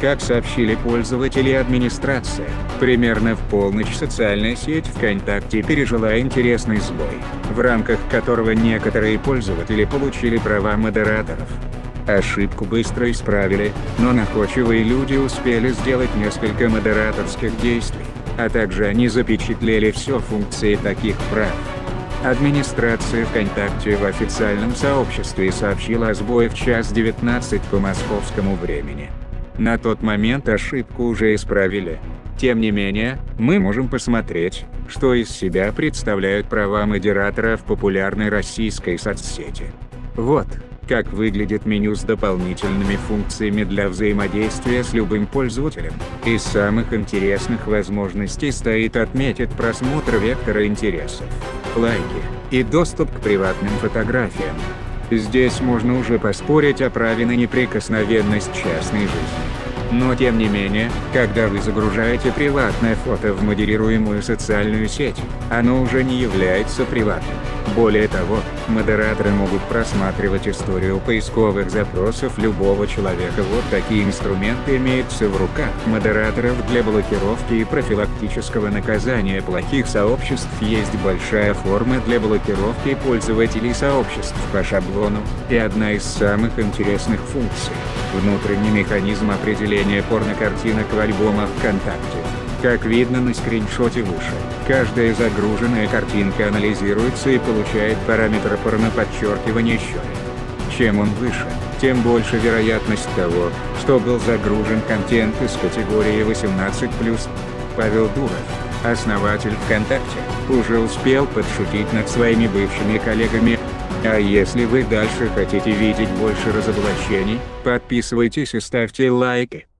Как сообщили пользователи и администрация, примерно в полночь социальная сеть ВКонтакте пережила интересный сбой, в рамках которого некоторые пользователи получили права модераторов. Ошибку быстро исправили, но находчивые люди успели сделать несколько модераторских действий, а также они запечатлели все функции таких прав. Администрация ВКонтакте в официальном сообществе сообщила о сбое в 1:19 по московскому времени. На тот момент ошибку уже исправили. Тем не менее, мы можем посмотреть, что из себя представляют права модератора в популярной российской соцсети. Вот как выглядит меню с дополнительными функциями для взаимодействия с любым пользователем. Из самых интересных возможностей стоит отметить просмотр вектора интересов, лайки и доступ к приватным фотографиям. Здесь можно уже поспорить о праве на неприкосновенность частной жизни. Но тем не менее, когда вы загружаете приватное фото в модерируемую социальную сеть, оно уже не является приватным. Более того, модераторы могут просматривать историю поисковых запросов любого человека. Вот такие инструменты имеются в руках модераторов для блокировки и профилактического наказания плохих сообществ. Есть большая форма для блокировки пользователей сообществ по шаблону, и одна из самых интересных функций – внутренний механизм определения порнокартинок в альбомах ВКонтакте. Как видно на скриншоте выше, каждая загруженная картинка анализируется и получает параметр порно-подчеркивание щель. Чем он выше, тем больше вероятность того, что был загружен контент из категории 18+. Павел Дуров, основатель ВКонтакте, уже успел подшутить над своими бывшими коллегами. А если вы дальше хотите видеть больше разоблачений, подписывайтесь и ставьте лайки.